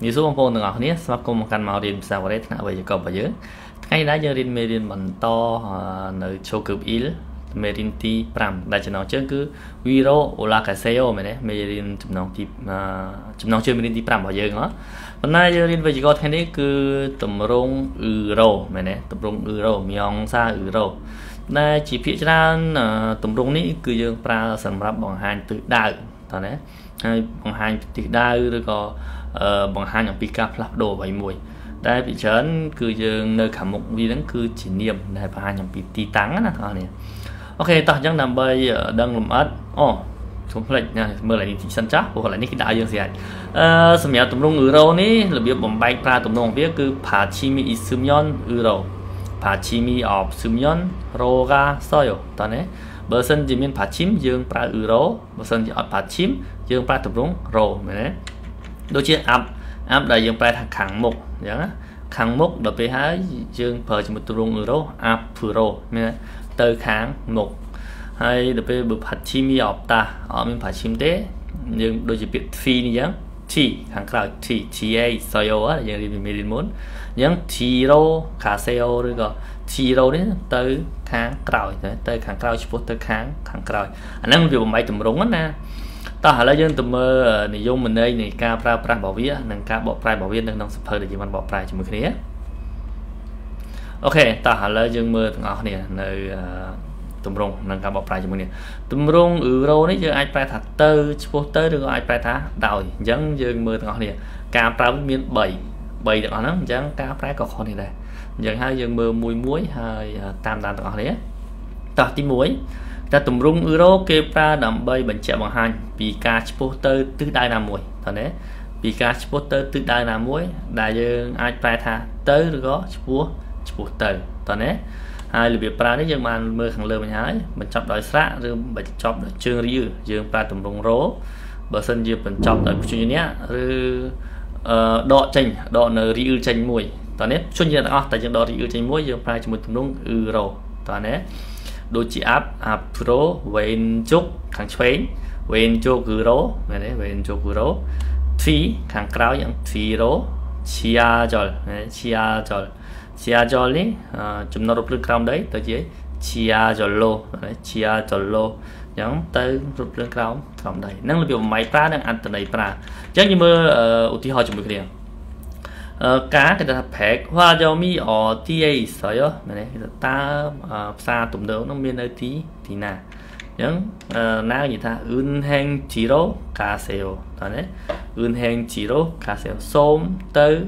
Như số phong từng ngọn nét sắp cùng căn màu điện sao đấy là bây giờ còn bây giờ ngay đã giờ đến medium bằng to nơi châu cực ý medium ti pram đại cho nó chứ cứ video là cả seo mà đấy medium chụp nóng chưa medium ti pram bao giờ ngó hôm nay giờ đến bây giờ có thế đấy cứ tụm rong euro mà đấy tụm rong euro miong xa euro này chỉ phía trên tụm rong này cứ giờ pra sản phẩm bằng hàng tự đại thôi đấy bằng hàng tự đại rồi có bằng hai nhóm pika lắp đồ bảy mùi đây bị chấn cứ nơi cả một vì đến cứ chỉ niệm này và hai nhóm tí tắng là thôi này ok tao chắc nằm bây đang làm ớt oh xuống lệch nha mưa lại thì săn chắc hoặc là những cái đại dương gì vậy xem nhà tụm đông euro ní là biết bóng bay ra tụm đông biết cứ Pachimi Isumyon euro Pachimi of Sumyon Roga Soyo tao này bờ sân chỉ miền Pachim dương pra euro bờ sân chỉ ở Pachim dương pra tụm đông ro này đấy đôi chiếc áp đại dương phải khẳng mục nhá khẳng mục là pH dương phở chỉ một tuồng euro áp euro nè tới kháng mục hay là về bậc hạt chim y học ta ở bên phải chim tế nhưng đôi chiếc biệt phi như nhá chỉ hàng cào chỉ chia soyo á là gì mình muốn nhá chỉ rô cả seo rồi còn chỉ rô đấy tới kháng cào tới kháng cào chỉ phốt tới kháng cào anh em vừa máy tụm rúng á ta hãy lấy dân từ mơ này dùng mình đây này ca pra pra bảo vía nâng ca bảo vía nâng nông sập hơi để chúng mình bảo pra cho mình cái đấy ok ta hãy lấy dân mơ ngọt này nơi tụm rung nâng ca bảo pra cho mình này tụm rung euro đấy chứ ai pra thật tư phố tới được ai pra thả đào dân dân mơ ngọt này ca pra miên bảy được nó dân ca pra có khó này đây dân hai dân mơ mùi muối hai tam đàn ngọt đấy ta tí muối ta tụm rung euro kê pra đầm bay bệnh trẻ bằng hành vì ca supporter tứ đại nam muối thôi đấy vì ca supporter tứ đại nam muối đại dương ai pra tha tới đó supporter thôi đấy hai lượt pra đấy nhưng mà mưa thằng lơ mình hái mình chọc đói sát rồi mình chọc đói chương riu dương pra tụm rung rố bờ sân dương mình chọc đói chuyện nhé rồi đọ chanh đọ nở riu chanh muối thôi đấy chuyện gì đó tại dương đọ riu chanh muối dương pra cho một tụm rung euro thôi đấy đôi chị áp pro ven chúc kháng xoáy ven cho cứ rố này đấy ven cho cứ rố thủy kháng cáo những thủy rố chia giọt đấy chúng nó rút lực cao đấy tới dưới chia giọt lô giống tới rút lực cao không đấy năng lực biểu máy ta đang ăn từ này ta chắc như mơ ưu tiên hỏi chúng mình cá thì là phải hoa Xiaomi ở tia sợi đó này ta xa tụm đầu nó miên nơi tí thì nà những na gì ta ưn hang chỉ rô cá sấu đó đấy ưn hang chỉ rô cá sấu xôm tới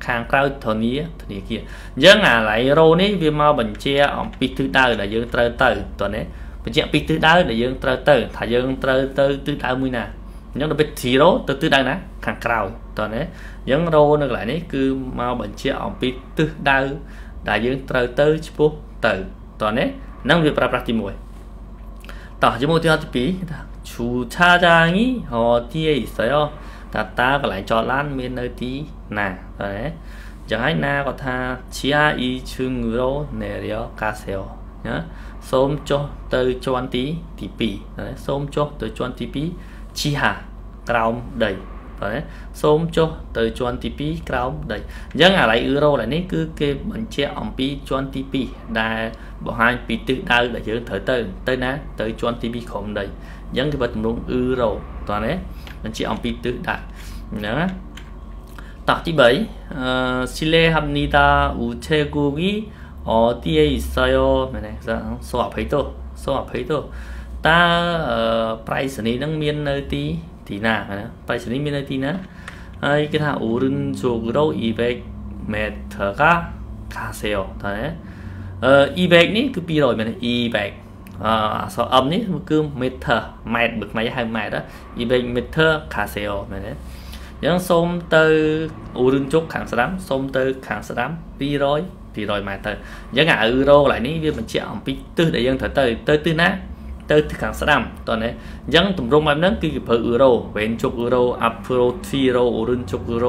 khang cao thằng kia những à lại rô này vì mau bệnh che ở pít thứ ta là dương tơ tơ toàn đấy bệnh che pít thứ ta là dương tơ tơ thay dương tơ tơ thứ ta mươi nà những là biết chỉ rô tơ thứ đang nè khang cao toàn đấy những rô nó lại đấy cứ mau bệnh chia ở pít tư đau đại dương tơ tơ chụp tử toàn đấy năng việc pra prakti mùi tỏ chứ mô tiêu hạt tí chú cha ra nghĩ họ tia sợi ta lại cho lan miền nơi tí nè đấy chẳng hay na có tha chia y chương người đâu nè đéo cá sấu nhá xôm cho tới cho ăn tí tí pì đấy xôm cho tới cho ăn tí pì chi hà rau đầy đấy xôm cho tới cho ăn tí pì rau đầy nhưng à lại euro lại nấy cứ kê bánh chè ẩm pì cho ăn tí pì đài bỏ hai pì tự đau để chứ thở tới tới ná tới cho ăn tí pì không đầy những cái vật luôn euro toàn đấy bánh chè ẩm pì tự đại nữa tạc thứ bảy Chile Hamnita Uchegugi ở tia Israel này so phải to so phải to ta price này đang miên nơi tí thì nà này price này miên nơi tí nè cái thằng urun chụp đâu eBay mệt thở cá cá sấu đấy eBay ní cứ pi rồi mình eBay so âm ní cứ mệt thở mệt bực máy hay mệt đó eBay mệt thở cá sấu này đấy những xôm từ urun chốt kháng sám xôm từ kháng sám pi rồi thì rồi mà từ giá ngã euro lại ní mình chạm pi tư để dân thở từ tới tư nát tới kháng sám toàn đấy dân tụm rung em nắng cứ kịp euro ven chốt euro afro tiro urun chốt euro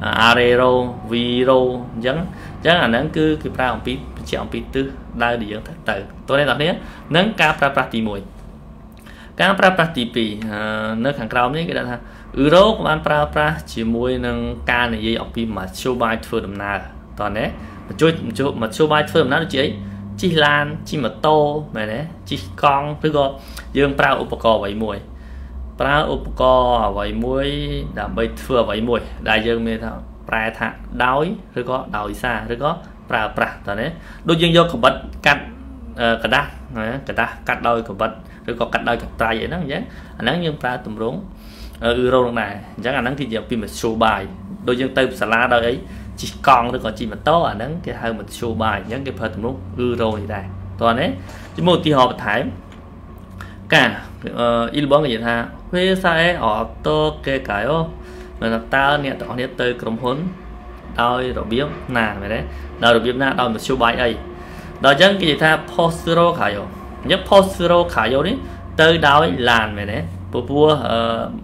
arero viro dân dân là nắng cứ kịp ra pi chạm pi tư đây để dân thở từ tôi đây là thế nắng ca pra pra ti mùi ca pra pra ti pi nâng kháng cao đấy cái đó ha Euro ban pra pra chỉ môi nâng ca này dây opi mà show bài phơi đầm na toàn đấy mà show bài phơi đầm na chị ấy chi lan chi mà tô này đấy chi con thứ co dương pra upco vậy môi pra upco vậy môi đảm bây phơi vậy môi đại dương mê thằng pra thằng đói thứ co đói xa thứ co pra pra toàn đấy đôi dương vô của bật cắt cả đa cắt đôi của bật thứ co cắt đôi của pra vậy đó nhé nắng dương pra tùm rúng euro này chắc là nắng thì giờ pin một số bài đôi chân tay salad đâu ấy chỉ còn được còn chỉ mà to à nắng cái hơi một số bài những cái phần lúc euro này toàn đấy chỉ một thì họ thái cả inbox người ta huê sai ở to cái ô mà là ta nè tỏ nét tới cầm hốn đôi rồi biếng nà vậy đấy đôi rồi biếng nà đôi một số bài ấy đôi chân cái gì ta postero khải vô nhất postero khải vô đấy tới đôi làn vậy đấy vua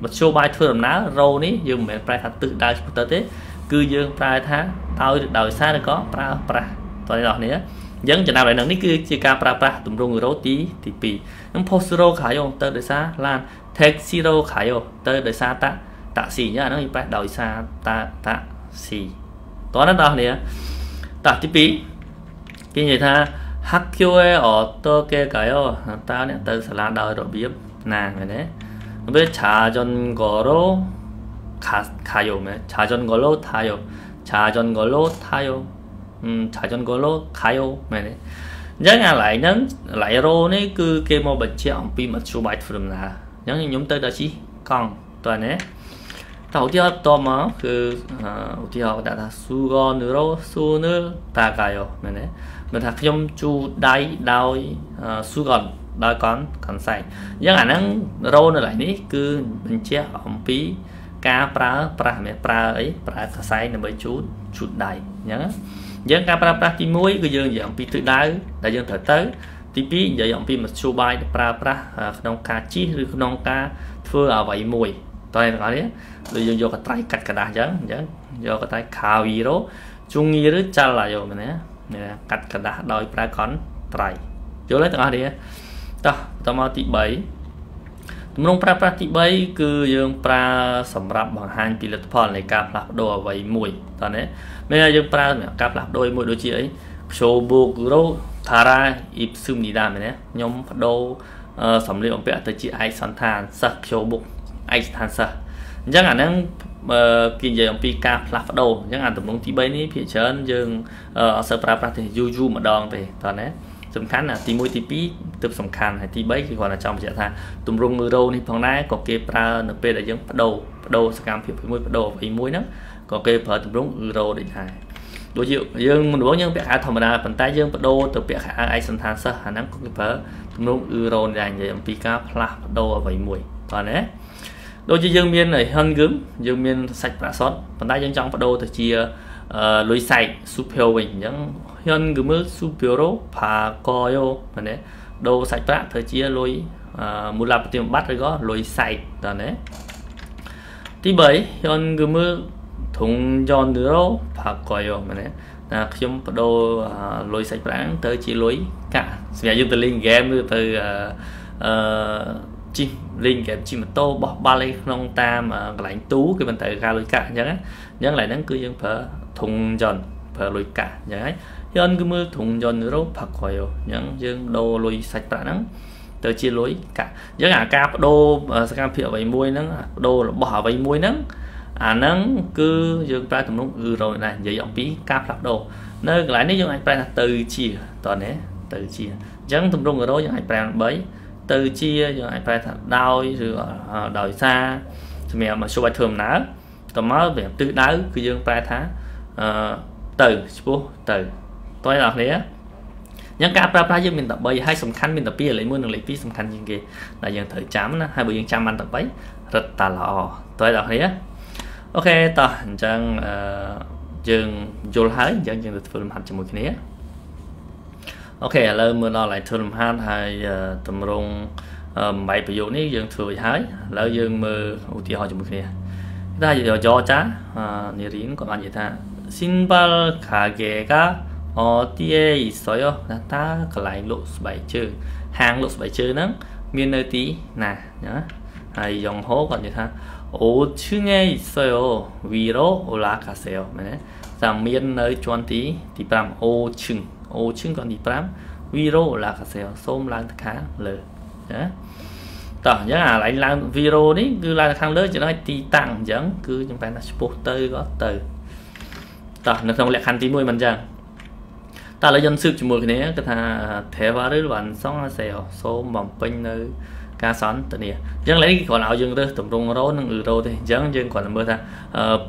một số bài thường ná râu ní dùng mẹ phải tự đại tới thế cư dương phải tháng tao được đời xa được có pra pra toàn đó nữa dẫn cho nào lại nắng ní cư chỉ ca pra pra tụm rung rô tí thì pì nóng postero khải vô tới đời xa lan texiro khải vô tới đời xa ta tạ xì nhá nó phải đời xa ta tạ xì toàn đó nữa tạ tí pì cái người ta hắc kêu ở tôi kê cái ô tao nè tới là đời rồi biếm nàng rồi đấy 왜 자전거로 가요? 자전거로 타요. 자전거로 타요. 자전거로 가요. 네. Nhớ lại nhấn lại rô này cứ kêu một bịch chèo pin một số bài phun là nhớ như nhóm tới đó chỉ còn toàn đấy. Đầu tiên to mà cứ đầu tiên đã là 수건으로 손을 닦아요. 네. Mình thật nhóm chu đáy đau 수건 đôi con say nhưng ảnh nắng rô nữa lại ní cứ mình chia ông phí ca pra pra mẹ pra ấy pra say là mấy chút đầy nhớ dân ca pra pra thì muối cứ dương dạng phí tự đáy đại dương thở tới tí phí giờ dạng phí mà số bài pra pra nông ca chi nông ca thưa ở vậy mùi toàn là đấy rồi dương vô cái tay cắt cả đá dẫn vô cái tay khao gì đó chung nghi rất cha là rồi mình nè cắt cả đá đôi pra con tay vô lấy tao đi đó tao mau tí bảy tụm rung pra pra tí bảy cứ dương pra sầm rập bằng hai tỷ lệ phần này cặp lạp đồ vậy mùi toàn đấy bây giờ dương pra cặp lạp đôi mùi đôi chị ấy số bộ rô thara ip sum đi đam này nhóm đồ sầm liệu vẽ tới chị ai sẵn thàn sạc số bụng ai sẵn sạc chắc là năng kinh doanh pika lạp đồ chắc là tụm rung tí bảy ní phía trên dương sơ pra pra thì juju mà đòn thì toàn đấy sầm khán là tí môi tí pí tập sầm khán hay tí bấy thì gọi là trong trạng thái tụm rung mưa đâu đi phòng này có kê pra np là giống đầu scam phiền môi đầu với môi nữa có kê phở tụm rung euro định hài đối chịu dương muốn nhưng việc hạ thầm là phần tay dương bắt đầu từ việc hạ ai sẵn sàng sợ khả năng có cái phở tụm rung euro là những pika là đầu với mùi còn đấy đôi chữ dương miên này hơn gớm dương miên sạch và sót phần tay dương trong bắt đầu từ chia lối sạch super bình những hơn gớm mức super và coyo mà đấy đồ sạch bạn thời chia lối một là tìm bắt rồi có lối sạch rồi đấy tí bấy hơn gồm thùng giòn nữa đâu phải coi rồi mà đấy là khi đồ lối sạch bạn tới chỉ lối cả nhà dùng từ link game từ chim link game chim mà tô bọc ba lê không ta mà lạnh tú cái mình tới ra lối cả nhá nhớ lại nắng cứ dân phở thùng giòn phở lối cả nhá dân cứ mưa thùng giòn nữa đâu phải khỏi rồi những dân đồ lối sạch bạn nắng tới chia lối cả những cả cáp đô cam phiệu vậy môi nắng đô bỏ vậy môi nắng nắng cứ dương ta tụm lúc rồi này dễ dọng phí cáp lắp đồ nơi lại nếu dùng anh ta từ chia toàn đấy từ chia chẳng tụm rung ở đó những anh bấy từ chia rồi anh ta đau rồi đòi xa mẹ mà số bài thường ná tụm nó về tự đá cứ dương ta tháng từ số từ tôi là thế những cái pra pra dương mình tập bây hai sầm khăn mình tập bia lấy mua được lấy phí sầm khăn riêng kì là dương thời chấm hai buổi dương chăm ăn tập bấy rất tà lọ tôi là thế ok ta chẳng dương vô hái chẳng dương được phun hạt cho một cái nế ok là mưa nó lại thường hạt hay tầm rung bảy ví dụ ní dương thường hái là dương mưa thì họ cho một cái ta giờ cho chá nề riêng của bạn gì ta xin ba khả ghé cả tia 있어요 ta lại lộ bảy chữ hàng lộ bảy chữ nắng miền nơi tí nè nhá hay dòng hố còn gì ta 5층에 있어요. 위로 올라가세요. 장면 nơi chuanti 디프람 5층 5층 còn 디프람 위로 올라가세요. 솜 랑카 르. Tỏ nhớ là anh làm video đấy cứ là thằng lớn cho nó tí tặng dẫn cứ chúng ta là supporter có từ tỏ nó không lẽ khăn tí môi mình rằng ta lấy dân sự chỉ một cái này là thế và đứa bạn xong là xèo số mỏng pin nơi cá sắn tự nhiên chẳng lấy còn áo dương đó tổng đồng đó nâng ử đâu thì chẳng dương còn mưa ta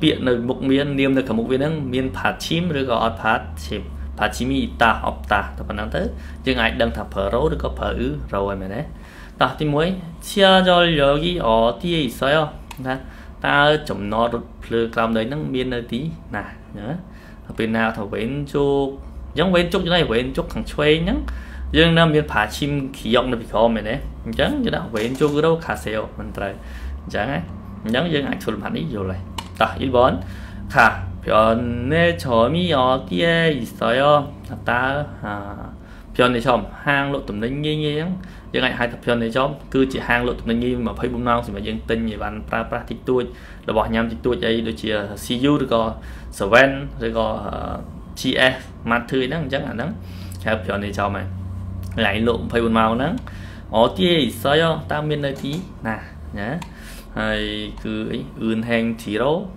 biện nơi mục miên niêm được cả mục miên miên phạt chim rồi gọi phạt chim phạt chim y ta học ta tập năng tới chứ ai đang thập phở rốt được có phở ứ rồi mà đấy. Ta thì mới chia cho 여기 어디에 있어요. Ta chấm nó được làm đấy nâng biên nơi tí nè nhớ bên nào thầu bên chúc giống bên chúc như này bên chúc thằng chơi nhá dương nam biên phá chim khí ông được bị khó mày đấy chẳng như nào bên chúc cứ đâu khá xèo mình trời chẳng ấy giống dương ảnh xuân phản ý rồi này ta ít bón khả 변에 점이 어디에 있어요. Ta 변에 점 hang lộ tùm đánh nghe nghe nhưng anh hai thập phần này chóng cứ chỉ hang lộ tùm đánh nghe mà phải bụng non thì mà dân tin về bạn pra pra thích tôi là bỏ nhằm thích tôi đây đôi chìa siêu được có sở ven rồi có chị em mặt thư đó chắc là nắng thập phần này cho mày lại lộ phải buồn màu nắng ó kia sao cho ta miên nơi tí nè nhé hay cứ ươn hàng chỉ đâu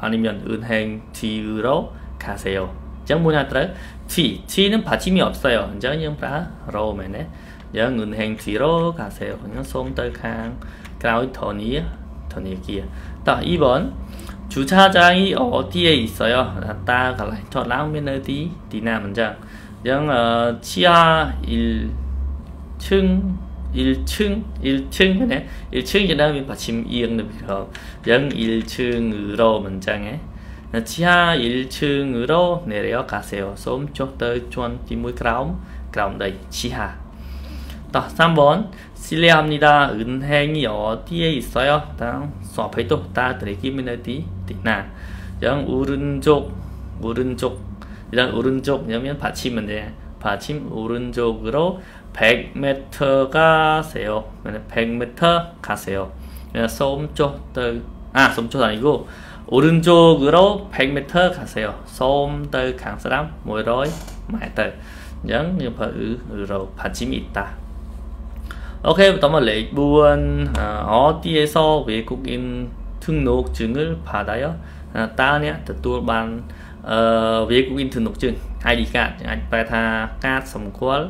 anh em ươn hàng chỉ đâu cả sale chẳng muốn là tới chỉ nó phải chỉ miệng sale chẳng nhưng đã rồi mày đấy giờ ngân hàng chỉ rô cả sale nó xông tới hàng cao thổ nhĩ kia tại ý bốn chú cha trai ở tia sale ta cả lại chọn láng bên nơi tí tí nào mình chẳng nhưng chia 일층 này 일층 cho nên mình phải chìm yên được không nhưng 일층으로 mình chẳng ấy chia 일층으로 내려 가세요 xóm cho tới chọn chỉ mũi cào đây chia ta sang bốn 실례합니다 은행이 어디에 있어요 ta xóa phải tục ta từ kia mình tí tí nè giống 오른쪽 giống 받침은 돼 받침 오른쪽으로 100m 가세요 100m 가세요 솜쪽들 아 솜쪽 아니고 오른쪽으로 100m 가세요 솜들 강 사람 모여라 말들 giống như rồi 받침이 있다. Ok, tóm lại lệ buồn ó tia so về cuộc in thương nộp chứng ngữ phá đấy ta nhé từ tua bàn về cuộc in thương nộp chứng ai đi cả anh phải tha cát sống quá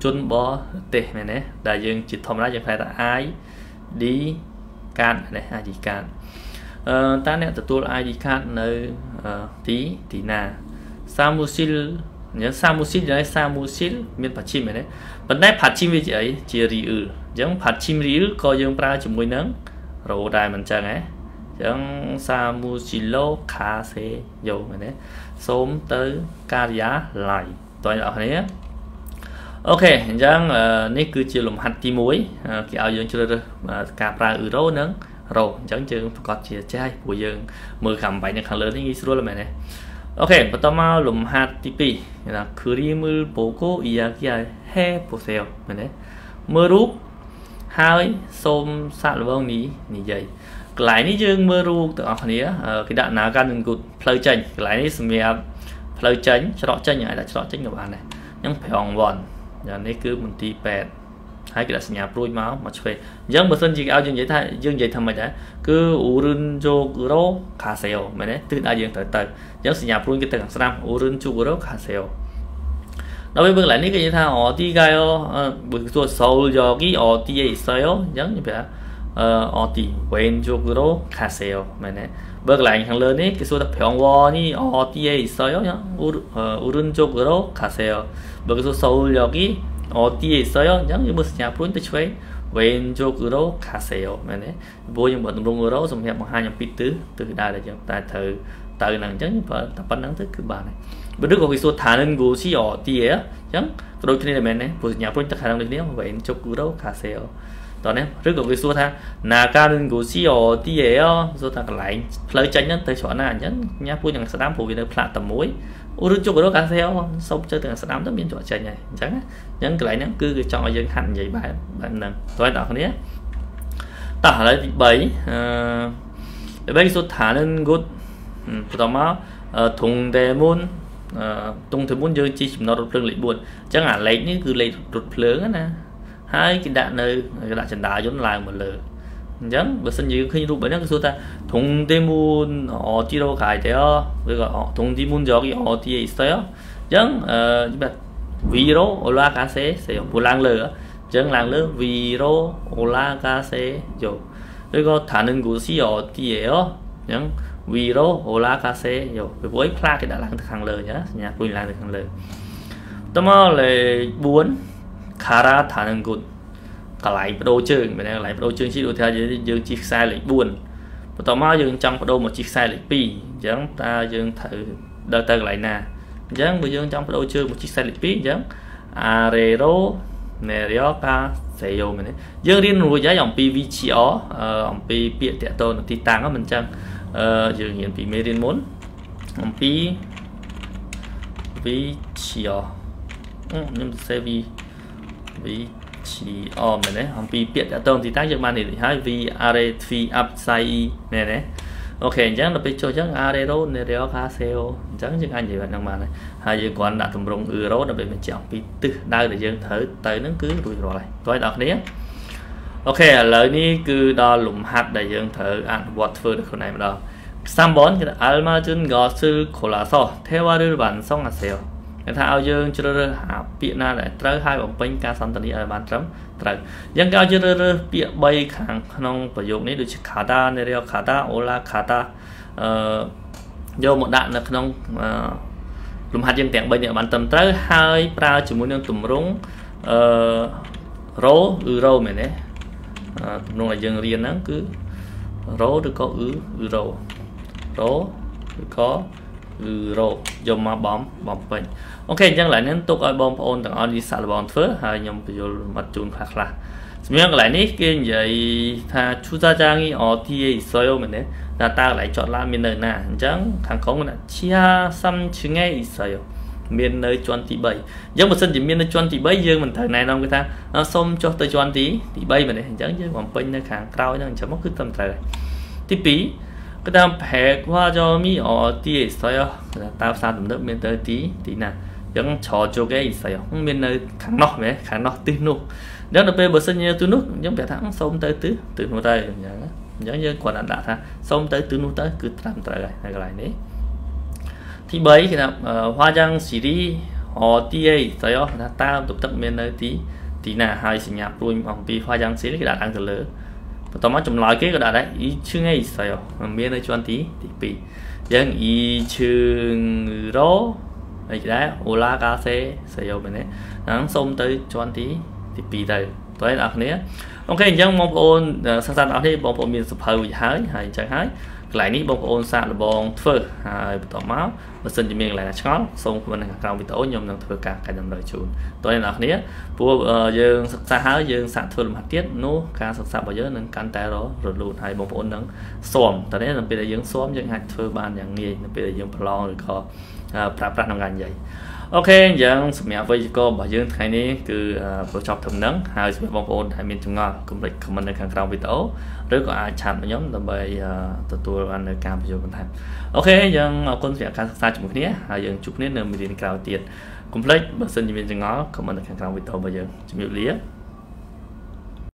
chôn bó tệ này nè đại dương chỉ thông ra cho phải là ai đi can này ai đi can ta nhé từ tua ai đi can nơi tí nà samusil nhớ samusil đấy samusil miền bắc chim này đấy vấn đề phát chim với chị ấy chia rỉ ư giống phát chim rỉ ư coi giống pra chụp môi nắng rồi đài mình chẳng ấy giống samushilo kase yo này đấy xóm tới caria lại toàn là thế. Ok giống này cứ chia lùm hạt tím muối cái áo giống chưa được cà pra ư rô nắng rồi giống chưa có chia chai của dương mưa cầm bảy những hàng lớn như xưa là mày này. Ok, pertama lùm hạt tipi là 그림을 보고 이야기해 보세요. Này, mơ rúp hai xôm sạt vong ní ní dày. Lại ní chương mơ rúp tự học này cái đạn nào gan đừng cụt play chanh. Lại ní smia play chanh, chọt chanh như này là chọt chanh của bạn này. Nhưng phải hòn vòn, giờ này cứ một tí pet hai cái là nhà prui máu mà chơi. Giống một sân chỉ ao dương giấy thay dương giấy thầm mày đấy cứ 오른쪽으로 가세요 mày đấy từ ai dương tới giống nhà prui cái từ hàng năm 오른쪽으로 가세요. Nói với bước lại ní cái gì thay 어디가요 bước số sầu giờ cái 어디에 있어요 giống như vậy 어디 왼쪽으로 가세요 mày đấy bước lại hàng lớn ní cái số tập 평화 ní 어디에 있어요 nhá 오른쪽으로 가세요 bước số sầu giờ cái 어디에 있어요? giống như một nhà phun tới chơi 왼쪽으로 가세요. Mày đấy, vô những bọn rung rô dùng hẹp một hai nhầm pi tứ từ đây là chúng ta thử từ nắng trắng và tập bắn nắng tới cứ bà này. Bữa trước có cái số thả nên gù xí ở tiề chẳng đôi khi này mày này một nhà phun tới khả năng được nếu 왼쪽으로 가세요. Đó nè, trước có cái số thả nà ca nên gù xí ở tiề số thả lại lời tranh nhất tới chỗ nào nhẫn nhà phun những sản phẩm phổ biến được phạt tầm mối 오른쪽으로 가세요. 섭저 từ Amsterdam tới miền chỗ trời này, chẳng những cái này nó cứ chọn dân hành vậy bạn bạn nè. Tối đó này. tả lại thì bảy bảy số thả nên gút tao máu thùng tè môn tung thứ muốn chơi chỉ nó rụt lưng lại buồn chẳng hạn lấy những cứ lấy rụt lớn nè hai cái đạn nơi cái đạn trần đá giống lại một lửa giống và sân như khi rụt bởi nó cái số ta thùng tè môn họ chỉ đâu cải theo với gọi họ thùng tè môn gió cái họ thì sao giống video ola cá sấu sẽ buồn lang lửa chẳng làng lứa video ola cá sấu rồi rồi có thả nên của xí họ thì ó những video ola cá sấu rồi với pha thì đã làm được hàng lời nhá nhà tôi làm được hàng lời tao mơ là buồn khara thả nên cột cả lại đồ chơi mình đang lại đồ chơi chỉ đồ theo dưới dưới chiếc sai lại buồn tao mơ dừng trong đồ một chiếc sai lại pi chẳng ta dừng thử đợi ta lại nè chẳng bây giờ trong đồ chơi một chiếc sai lại pi chẳng arero nè đó ta sẽ yêu mình đấy dương điên rồi giá dòng pvc ó dòng p bịa tẹt tôn thì tàng các mình chăng dương hiện bị mê điên muốn dòng pvc ó nhưng sẽ vì pvc ó mình đấy dòng p bịa tẹt tôn thì tác dụng ban để hai vì areti upside này đấy ok chẳng là bị cho chẳng arero nè đó cá sấu chẳng những anh gì vậy đang mà này hai giờ còn đã tụm rồng euro đã bị mình chọn bị từ đây để dân thử tới nó cứ rồi rồi này coi đọc đấy ok lời ní cứ đo lụm hạt để dân thử ăn water được con này mà đo sam bón cái alma chân gò sư khổ lá so theo vào đưa bản xong là sẹo người ta ao dân cho đưa hạt bịa na lại tới hai vòng bánh cá san tani ở bàn trống trời dân cao cho đưa bịa bay khang nông sử dụng này được khả ta này đeo khả ta ola khả ta vô một đạn là nông lùm hạt dân tẹn bây giờ bạn tầm tới hai pra chỉ muốn nâng tùm rúng rố euro mày đấy luôn là dân riêng nắng cứ rố được có euro rố được có euro dòng mà bóng bóng bình ok chẳng lại nên tục ở bóng ôn tặng ôn đi xa là bóng phớ hai nhóm vô mặt chung khác là mình lại nít kênh vậy thà chú ra trang ý ở thì xoay mình đấy là ta lại chọn là miền nơi nè chẳng thằng không là chia xăm chứ nghe xoay miền nơi chọn tỷ bảy giống một sân chỉ miền nơi chọn tỷ bảy dương mình thời này nông người ta nó xong cho tôi chọn tỷ bảy mình đấy chẳng chứ còn bên nơi kháng cao chẳng chẳng mất cứ tầm thời tí phí cái ta phải qua cho mi ở thì xoay là ta xa tầm nước miền tới tí nè chẳng trò cho cái xoay miền nơi kháng nọ mẹ kháng nọ tí nụ đó là về bờ sân như tôi nút giống vẻ thắng xong tới tứ từ nụ tay giống như quả đạn đã xong tới tứ nụ tới cứ làm trở lại đấy thì bấy thì là hoa giang xì đi họ tia tới đó là ta tụ tập bên nơi tí là hai sinh nhạc luôn vòng tí hoa giang xí cái đạn đang lớn và tao mắt chồng nói cái đạn đấy ý chưa nghe sao bên nơi cho anh tí thì dân ý chừng đó đấy đấy ola ca xe xây bên đấy nắng xong tới cho anh tí thì bị đây tôi đọc nhé ok chẳng mong ôn sang sang đọc đi bóng bộ miền sập hơi hái hay chẳng hái lại ní bóng ôn sang là bóng phơ hay tỏ máu mà xin chỉ miền lại là chót xong mình là cao bị tối nhom đang thừa cả cái đồng đời chuồn tôi đọc nhé vua dương sang hái dương sang thừa làm hạt tiết nô ca sang sang bao giờ nâng can tay đó rồi lùn hay bóng ôn nâng xòm tại đấy là bây giờ dương xóm dương hạt thừa ban dạng nghề bây giờ dương plon rồi có prapra làm ngành vậy ok dạng sụp mẹ với cô bảo dương thay ní cứ phối chọc thầm nắng hai sụp bóng ôn hai miền trung ngon cùng lịch comment lên hàng rau bị tấu rồi có ai chạm vào nhóm tầm bày tụi tôi ăn được cam video còn thành ok dạng con sẽ càng xa chụp nghĩa hai dương chụp nên là mình tiền cao tiền cùng lịch bảo sơn miền trung ngon comment lên hàng rau bị tấu bây giờ chụp nhiều lý